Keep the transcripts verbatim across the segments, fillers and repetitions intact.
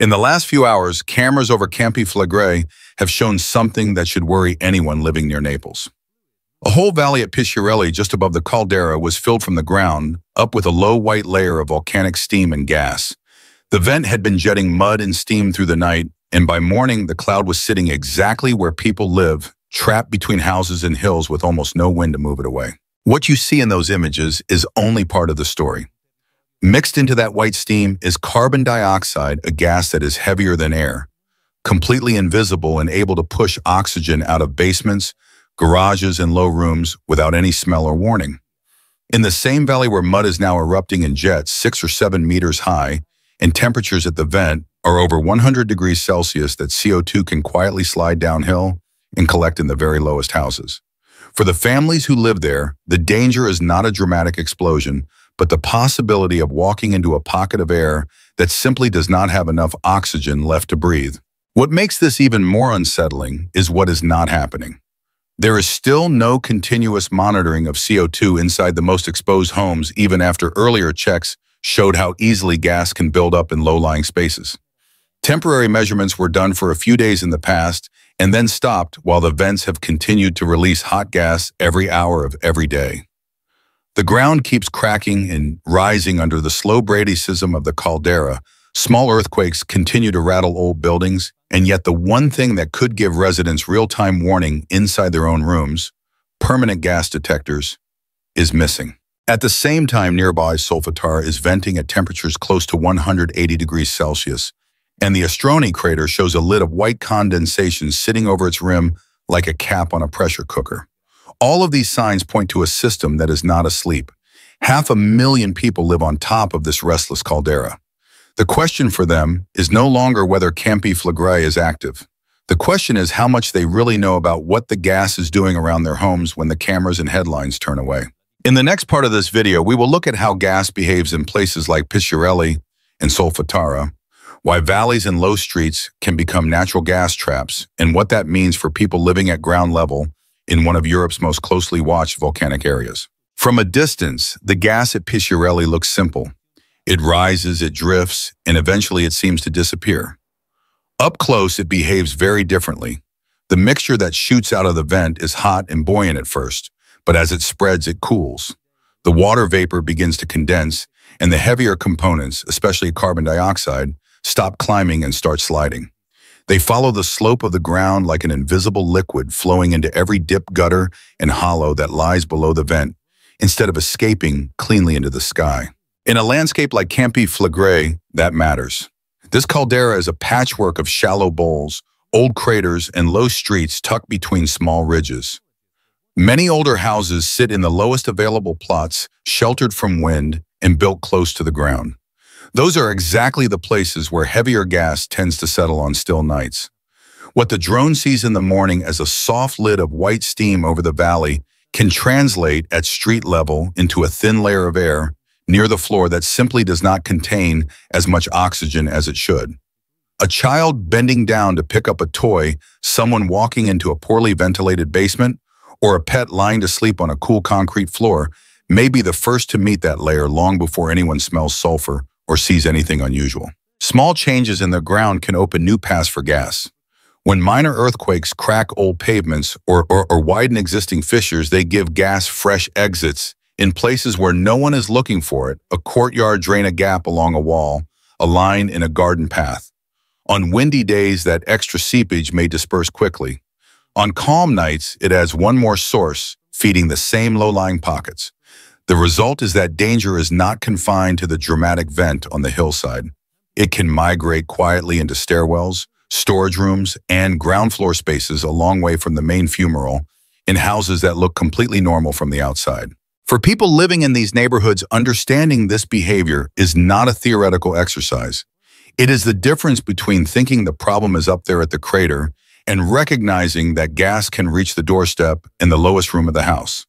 In the last few hours, cameras over Campi Flegrei have shown something that should worry anyone living near Naples. A whole valley at Pisciarelli, just above the caldera, was filled from the ground up with a low white layer of volcanic steam and gas. The vent had been jetting mud and steam through the night, and by morning the cloud was sitting exactly where people live, trapped between houses and hills with almost no wind to move it away. What you see in those images is only part of the story. Mixed into that white steam is carbon dioxide, a gas that is heavier than air, completely invisible and able to push oxygen out of basements, garages, and low rooms without any smell or warning. In the same valley where mud is now erupting in jets six or seven meters high, and temperatures at the vent are over one hundred degrees Celsius, that C O two can quietly slide downhill and collect in the very lowest houses. For the families who live there, the danger is not a dramatic explosion, but the possibility of walking into a pocket of air that simply does not have enough oxygen left to breathe. What makes this even more unsettling is what is not happening. There is still no continuous monitoring of C O two inside the most exposed homes, even after earlier checks showed how easily gas can build up in low-lying spaces. Temporary measurements were done for a few days in the past and then stopped, while the vents have continued to release hot gas every hour of every day. The ground keeps cracking and rising under the slow bradyseism of the caldera. Small earthquakes continue to rattle old buildings, and yet the one thing that could give residents real-time warning inside their own rooms, permanent gas detectors, is missing. At the same time, nearby Solfatara is venting at temperatures close to one hundred eighty degrees Celsius, and the Astroni crater shows a lid of white condensation sitting over its rim like a cap on a pressure cooker. All of these signs point to a system that is not asleep. Half a million people live on top of this restless caldera. The question for them is no longer whether Campi Flegrei is active. The question is how much they really know about what the gas is doing around their homes when the cameras and headlines turn away. In the next part of this video, we will look at how gas behaves in places like Pisciarelli and Solfatara, why valleys and low streets can become natural gas traps, and what that means for people living at ground level in one of Europe's most closely watched volcanic areas. From a distance, the gas at Pisciarelli looks simple. It rises, it drifts, and eventually it seems to disappear. Up close, it behaves very differently. The mixture that shoots out of the vent is hot and buoyant at first, but as it spreads, it cools. The water vapor begins to condense, and the heavier components, especially carbon dioxide, stop climbing and start sliding. They follow the slope of the ground like an invisible liquid flowing into every dip, gutter, and hollow that lies below the vent, instead of escaping cleanly into the sky. In a landscape like Campi Flegrei, that matters. This caldera is a patchwork of shallow bowls, old craters, and low streets tucked between small ridges. Many older houses sit in the lowest available plots, sheltered from wind and built close to the ground. Those are exactly the places where heavier gas tends to settle on still nights. What the drone sees in the morning as a soft lid of white steam over the valley can translate at street level into a thin layer of air near the floor that simply does not contain as much oxygen as it should. A child bending down to pick up a toy, someone walking into a poorly ventilated basement, or a pet lying to sleep on a cool concrete floor may be the first to meet that layer long before anyone smells sulfur or sees anything unusual. Small changes in the ground can open new paths for gas. When minor earthquakes crack old pavements or, or, or widen existing fissures, they give gas fresh exits in places where no one is looking for it. A courtyard drain, a gap along a wall, a line in a garden path. On windy days, that extra seepage may disperse quickly. On calm nights, it adds one more source, feeding the same low-lying pockets. The result is that danger is not confined to the dramatic vent on the hillside. It can migrate quietly into stairwells, storage rooms, and ground floor spaces a long way from the main fumarole, in houses that look completely normal from the outside. For people living in these neighborhoods, understanding this behavior is not a theoretical exercise. It is the difference between thinking the problem is up there at the crater and recognizing that gas can reach the doorstep in the lowest room of the house.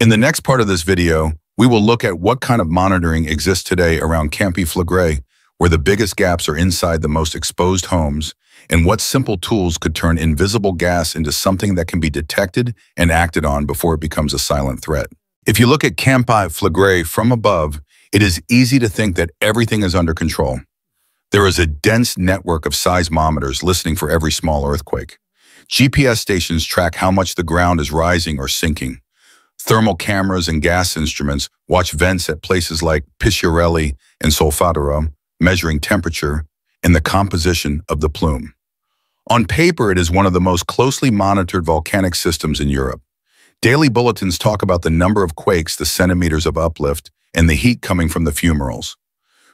In the next part of this video, we will look at what kind of monitoring exists today around Campi Flegrei, where the biggest gaps are inside the most exposed homes, and what simple tools could turn invisible gas into something that can be detected and acted on before it becomes a silent threat. If you look at Campi Flegrei from above, it is easy to think that everything is under control. There is a dense network of seismometers listening for every small earthquake. G P S stations track how much the ground is rising or sinking. Thermal cameras and gas instruments watch vents at places like Pisciarelli and Solfatara, measuring temperature and the composition of the plume. On paper, it is one of the most closely monitored volcanic systems in Europe. Daily bulletins talk about the number of quakes, the centimeters of uplift, and the heat coming from the fumaroles.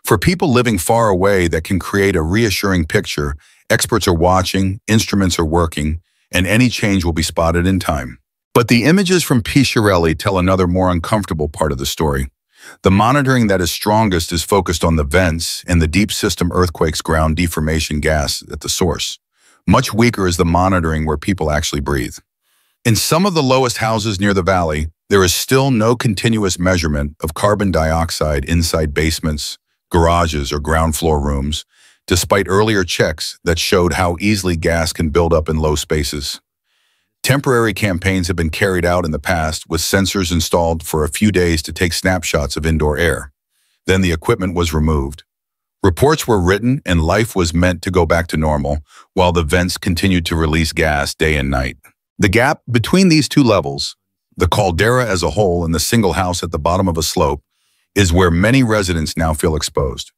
For people living far away, that can create a reassuring picture. Experts are watching, instruments are working, and any change will be spotted in time. But the images from Pisciarelli tell another more uncomfortable part of the story. The monitoring that is strongest is focused on the vents and the deep system earthquake's ground deformation gas at the source. Much weaker is the monitoring where people actually breathe. In some of the lowest houses near the valley, there is still no continuous measurement of carbon dioxide inside basements, garages, or ground floor rooms, despite earlier checks that showed how easily gas can build up in low spaces. Temporary campaigns have been carried out in the past with sensors installed for a few days to take snapshots of indoor air. Then the equipment was removed. Reports were written and life was meant to go back to normal while the vents continued to release gas day and night. The gap between these two levels, the caldera as a whole and the single house at the bottom of a slope, is where many residents now feel exposed.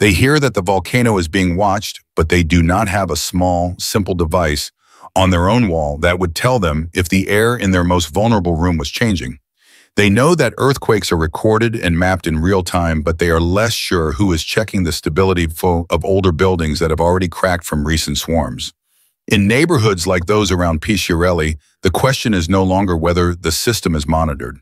They hear that the volcano is being watched, but they do not have a small, simple device on their own wall that would tell them if the air in their most vulnerable room was changing. They know that earthquakes are recorded and mapped in real time, but they are less sure who is checking the stability of older buildings that have already cracked from recent swarms. In neighborhoods like those around Pisciarelli, the question is no longer whether the system is monitored.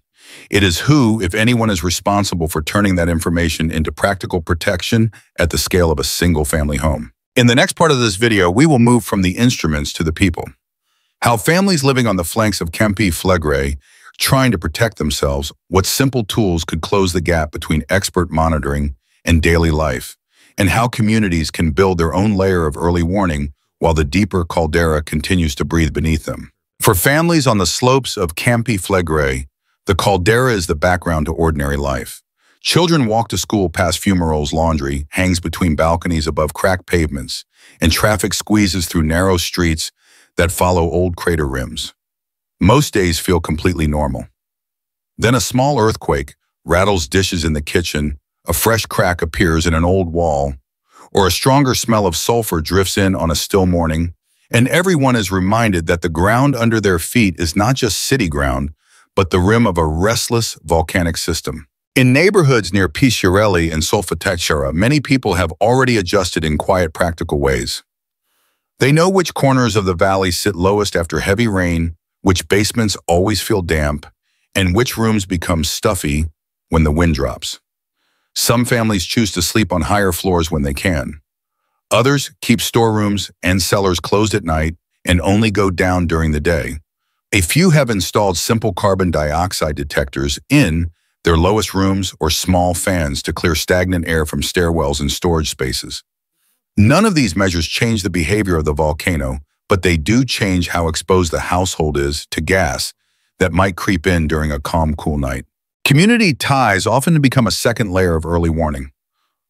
It is who, if anyone, is responsible for turning that information into practical protection at the scale of a single-family home. In the next part of this video, we will move from the instruments to the people. How families living on the flanks of Campi Flegrei, trying to protect themselves, what simple tools could close the gap between expert monitoring and daily life, and how communities can build their own layer of early warning while the deeper caldera continues to breathe beneath them. For families on the slopes of Campi Flegrei, the caldera is the background to ordinary life. Children walk to school past fumaroles, laundry hangs between balconies above cracked pavements, and traffic squeezes through narrow streets that follow old crater rims. Most days feel completely normal. Then a small earthquake rattles dishes in the kitchen, a fresh crack appears in an old wall, or a stronger smell of sulfur drifts in on a still morning, and everyone is reminded that the ground under their feet is not just city ground, but the rim of a restless volcanic system. In neighborhoods near Pisciarelli and Solfatara, many people have already adjusted in quiet, practical ways. They know which corners of the valley sit lowest after heavy rain, which basements always feel damp, and which rooms become stuffy when the wind drops. Some families choose to sleep on higher floors when they can. Others keep storerooms and cellars closed at night and only go down during the day. A few have installed simple carbon dioxide detectors in their lowest rooms or small fans to clear stagnant air from stairwells and storage spaces. None of these measures change the behavior of the volcano, but they do change how exposed the household is to gas that might creep in during a calm, cool night. Community ties often become a second layer of early warning.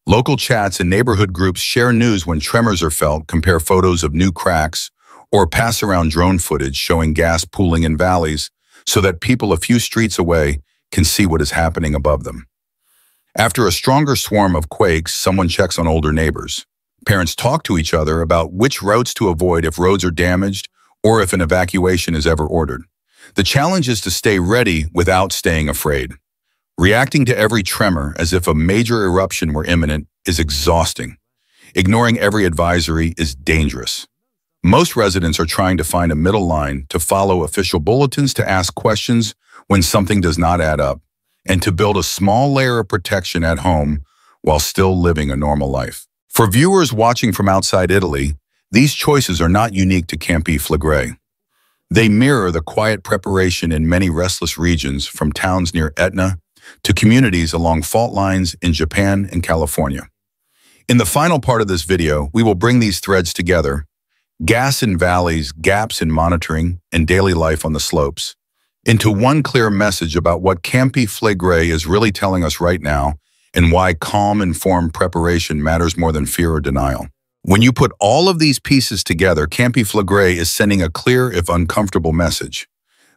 Local chats and neighborhood groups share news when tremors are felt, compare photos of new cracks, or pass around drone footage showing gas pooling in valleys so that people a few streets away can see what is happening above them. After a stronger swarm of quakes, someone checks on older neighbors. Parents talk to each other about which routes to avoid if roads are damaged or if an evacuation is ever ordered. The challenge is to stay ready without staying afraid. Reacting to every tremor as if a major eruption were imminent is exhausting. Ignoring every advisory is dangerous. Most residents are trying to find a middle line, to follow official bulletins, to ask questions when something does not add up, and to build a small layer of protection at home while still living a normal life. For viewers watching from outside Italy, these choices are not unique to Campi Flegrei. They mirror the quiet preparation in many restless regions, from towns near Etna to communities along fault lines in Japan and California. In the final part of this video, we will bring these threads together: gas in valleys, gaps in monitoring, and daily life on the slopes, into one clear message about what Campi Flegrei is really telling us right now and why calm, informed preparation matters more than fear or denial. When you put all of these pieces together, Campi Flegrei is sending a clear, if uncomfortable, message.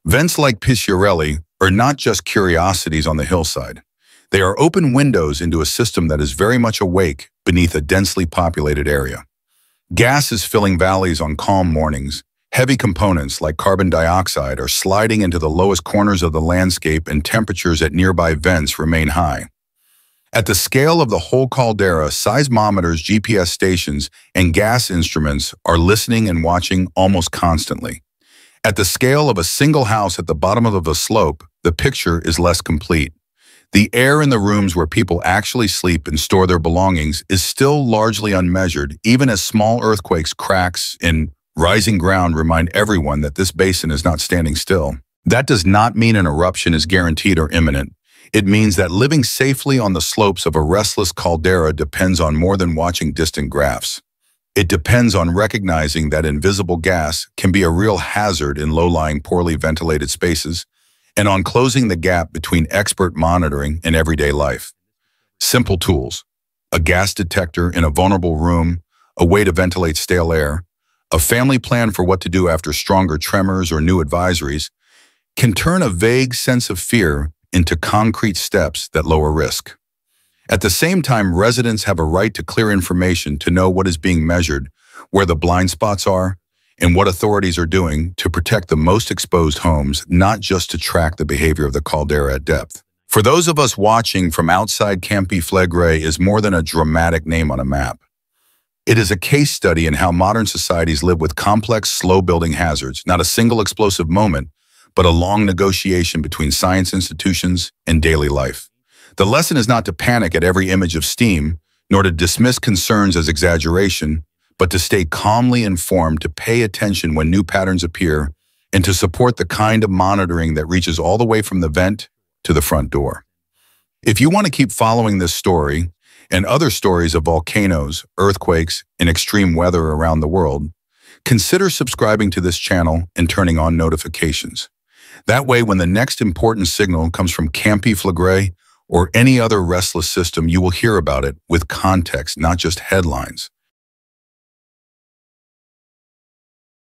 Vents like Pisciarelli are not just curiosities on the hillside. They are open windows into a system that is very much awake beneath a densely populated area. Gas is filling valleys on calm mornings. Heavy components like carbon dioxide are sliding into the lowest corners of the landscape, and temperatures at nearby vents remain high. At the scale of the whole caldera, seismometers, G P S stations, and gas instruments are listening and watching almost constantly. At the scale of a single house at the bottom of the slope, the picture is less complete. The air in the rooms where people actually sleep and store their belongings is still largely unmeasured, even as small earthquakes, cracks, and rising ground remind everyone that this basin is not standing still. That does not mean an eruption is guaranteed or imminent. It means that living safely on the slopes of a restless caldera depends on more than watching distant graphs. It depends on recognizing that invisible gas can be a real hazard in low-lying, poorly ventilated spaces, and on closing the gap between expert monitoring and everyday life. Simple tools: a gas detector in a vulnerable room, a way to ventilate stale air, a family plan for what to do after stronger tremors or new advisories, can turn a vague sense of fear into concrete steps that lower risk. At the same time, residents have a right to clear information to know what is being measured, where the blind spots are, and what authorities are doing to protect the most exposed homes, not just to track the behavior of the caldera at depth. For those of us watching from outside, Campi Flegrei is more than a dramatic name on a map. It is a case study in how modern societies live with complex, slow-building hazards, not a single explosive moment, but a long negotiation between science institutions and daily life. The lesson is not to panic at every image of steam, nor to dismiss concerns as exaggeration, but to stay calmly informed, to pay attention when new patterns appear, and to support the kind of monitoring that reaches all the way from the vent to the front door. If you want to keep following this story, and other stories of volcanoes, earthquakes, and extreme weather around the world, consider subscribing to this channel and turning on notifications. That way, when the next important signal comes from Campi Flegrei or any other restless system, you will hear about it with context, not just headlines.